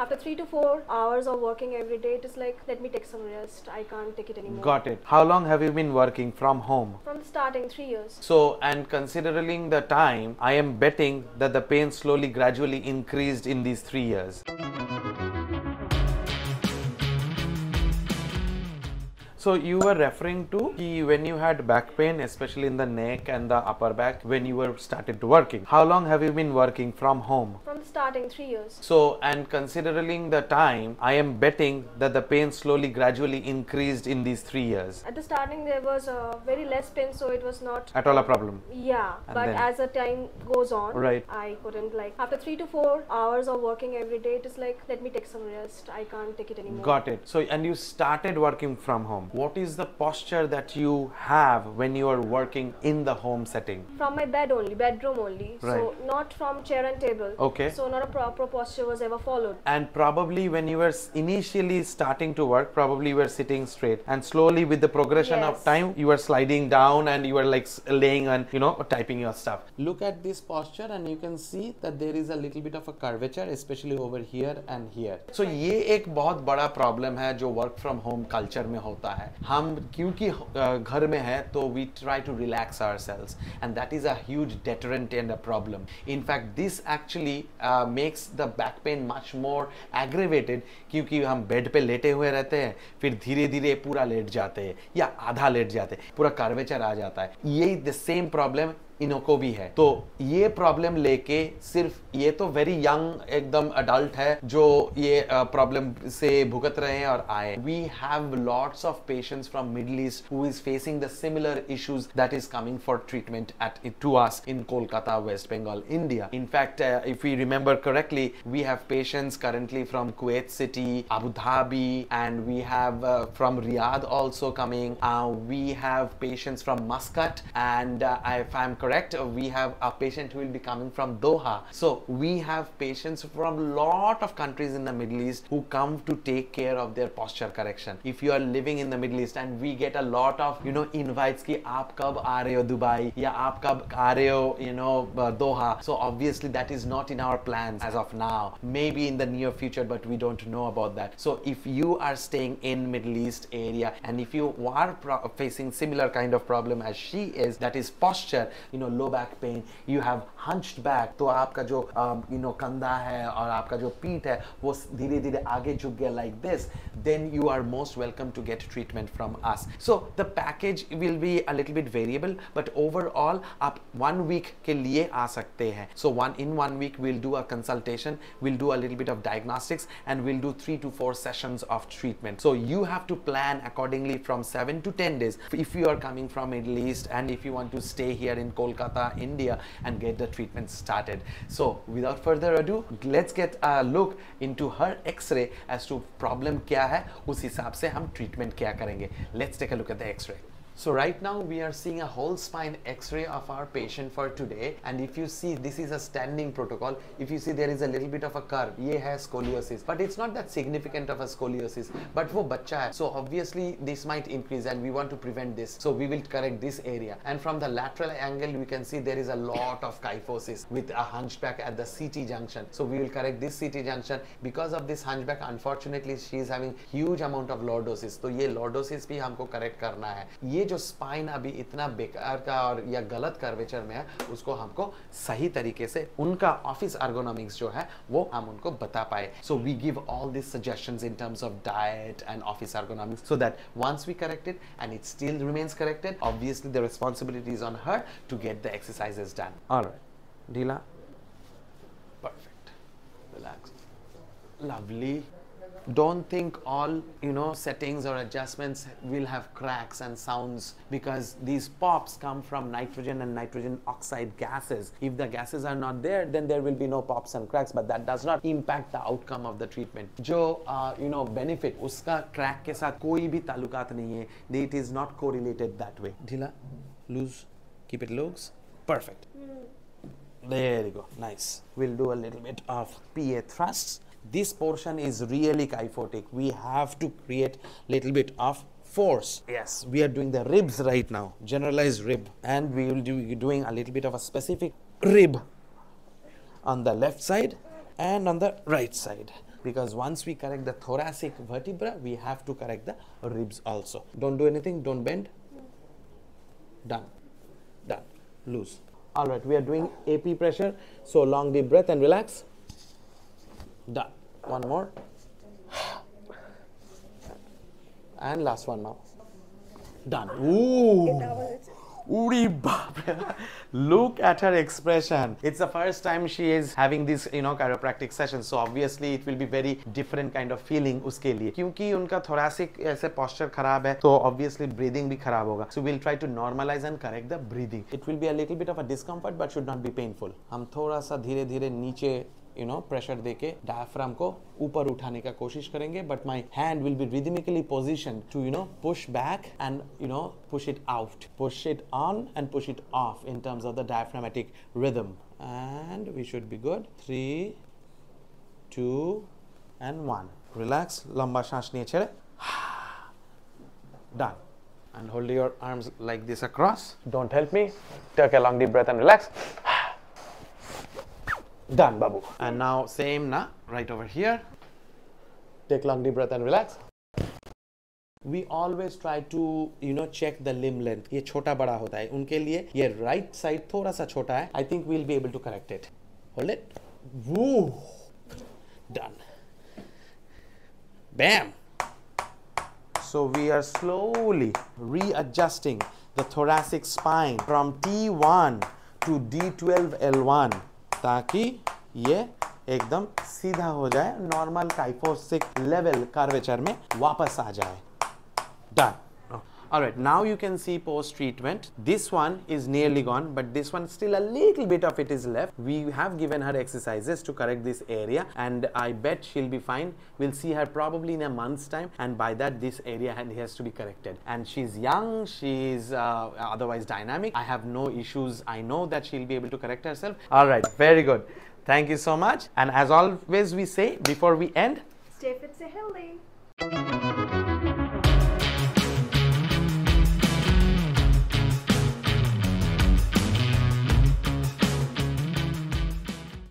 After 3 to 4 hours of working every day, it is like, let me take some rest. I can't take it anymore. Got it. How long have you been working from home? From the starting, 3 years. So, and considering the time, I am betting that the pain slowly, gradually increased in these 3 years. So you were referring to when you had back pain, especially in the neck and the upper back, when you were started working. How long have you been working from home? From the starting, 3 years. So, and considering the time, I am betting that the pain slowly, gradually increased in these 3 years. At the starting, there was very less pain, so it was not at all a problem. Yeah, and but then, as the time goes on, right, I couldn't, like, after 3 to 4 hours of working every day, it is like, let me take some rest. I can't take it anymore. Got it. So, and you started working from home. What is the posture that you have when you are working in the home setting? From my bed only, bedroom only. Right. So not from chair and table. Okay. So not a proper posture was ever followed. And probably when you were initially starting to work, probably you were sitting straight, and slowly with the progression of time, you were sliding down and you were like laying and, you know, typing your stuff. Look at this posture and you can see that there is a little bit of a curvature, especially over here and here. So ये एक बहुत बड़ा problem है जो work from home culture में होता है. हम क्योंकि घर में है तो we try to relax ourselves, and that is a huge deterrent and a problem. In fact, this actually makes the back pain much more aggravated क्योंकि हम बेड पे लेटे हुए रहते हैं, फिर धीरे धीरे पूरा लेट जाते हैं या आधा लेट जाते हैं, पूरा कर्वेचर आ जाता है. यही the same problem इनको भी है. तो ये प्रॉब्लम लेके सिर्फ ये तो वेरी यंग एकदम अडल्ट है जो ये प्रॉब्लम से भुगत रहे हैं और आए. We have lots of patients from middle east who is facing the similar issues that is coming for treatment at to us in Kolkata, waste Bengal, India. In fact if we remember correctly, we have patients currently from Kuwait City, Abu Dhabi, and we have from Riyadh also coming. We have patients from Muscat, and if I am correct, we have a patient who will be coming from Doha. So we have patients from a lot of countries in the Middle East who come to take care of their posture correction. If you are living in the Middle East, and we get a lot of, you know, invites ki aap kab aa rahe ho Dubai, ya aap kab aa rahe ho, you know, Doha. So obviously that is not in our plans as of now, maybe in the near future, but we don't know about that. So if you are staying in Middle East area, and if you are facing similar kind of problem as she is, that is posture, you know, low back pain, you have hunched back, तो आपका जो you know कंधा है और आपका जो पीठ है वो धीरे धीरे आगे झुक गया like this, then you are most welcome to get treatment from us. So the package will be a little bit variable, but overall आप 1 week के लिए आ सकते हैं. So in one week we'll do a consultation, we'll do a little bit of diagnostics, and we'll do 3 to 4 sessions of treatment. So you have to plan accordingly from 7 to 10 days if you are coming from Middle East, and if you want to stay here in Kolkata, India, and get the treatment started. So without further ado, let's get a look into her x-ray as to problem kya hai, us hisab se hum treatment kya karenge. Let's take a look at the x-ray. So right now we are seeing a whole spine x-ray of our patient for today, and if you see, this is a standing protocol. If you see, there is a little bit of a curve. Ye hai scoliosis, but it's not that significant of a scoliosis, but wo bachcha hai, so obviously this might increase, and we want to prevent this, so we will correct this area. And from the lateral angle we can see there is a lot of kyphosis with a hunchback at the CT junction, so we will correct this CT junction. Because of this hunchback, unfortunately she is having huge amount of lordosis, so ye lordosis bhi humko correct karna hai. Ye जो spine अभी इतना बेकार का और या गलत curvature में है, उसको हमको सही तरीके से उनका ऑफिस एर्गोनॉमिक्स जो है वो हम उनको बता पाए. So we give all this suggestions in terms of diet and office ergonomics, so that once we correct it and it still remains corrected, obviously the responsibility is on her to get the exercises done. Alright Della, perfect, relax, lovely. Don't think all, you know, settings or adjustments will have cracks and sounds, because these pops come from nitrogen and nitrogen oxide gases. If the gases are not there, then there will be no pops and cracks, but that does not impact the outcome of the treatment. Jo you know benefit uska crack ke sath koi bhi talukat nahi hai, it is not correlated that way. Dhila, loose, keep it loose, perfect. There you go, nice. We'll do a little bit of PA thrusts. This portion is really kyphotic. We have to create little bit of force. Yes, we are doing the ribs right now, generalized rib, and we will be doing a little bit of a specific rib on the left side and on the right side. because once we correct the thoracic vertebra, we have to correct the ribs also. Don't do anything, don't bend. Done. Done. Loose. All right, we are doing AP pressure. So long deep breath and relax. Done. One more. And last one now. Done. Ooh. Look at her expression. It's the first time she is having this, you know, chiropractic session. So obviously it will be very different kind of feeling उसके लिए. क्योंकि उनका thoracic ऐसे posture खराब है, तो obviously breathing भी खराब होगा. So we'll try to normalize and correct the breathing. It will be a little bit of a discomfort, but should not be painful. हम थोड़ा सा धीरे-धीरे नीचे you know pressure देके diaphragm को ऊपर उठाने का कोशिश करेंगे, but my hand will be rhythmically positioned to you know push back and you know push it out, push it on and push it off in terms of the diaphragmatic rhythm, and we should be good. 3, 2, and 1. Relax. लंबा सांस नहीं छेड़े. Done. And hold your arms like this across. Don't help me. Take a long deep breath and relax. Done, Babu. And now same, na? Right over here. Take long deep breath and relax. We always try to, you know, check the limb length. ये छोटा बड़ा होता है. उनके लिए ये right side थोड़ा सा छोटा है. I think we'll be able to correct it. Hold it. Woo. Done. Bam. So we are slowly readjusting the thoracic spine from T1 to D12L1. ताकि ये एकदम सीधा हो जाए, नॉर्मल kyphosis लेवल कर्वेचर में वापस आ जाए. Done. All right, now you can see post treatment. This one is nearly gone, but this one still a little bit of it is left. We have given her exercises to correct this area, and I bet she'll be fine. We'll see her probably in a month's time, and by that this area has to be corrected. And she's young, she's otherwise dynamic. I have no issues. I know that she'll be able to correct herself. All right, very good. Thank you so much. And as always we say before we end, stay fit, Sahili.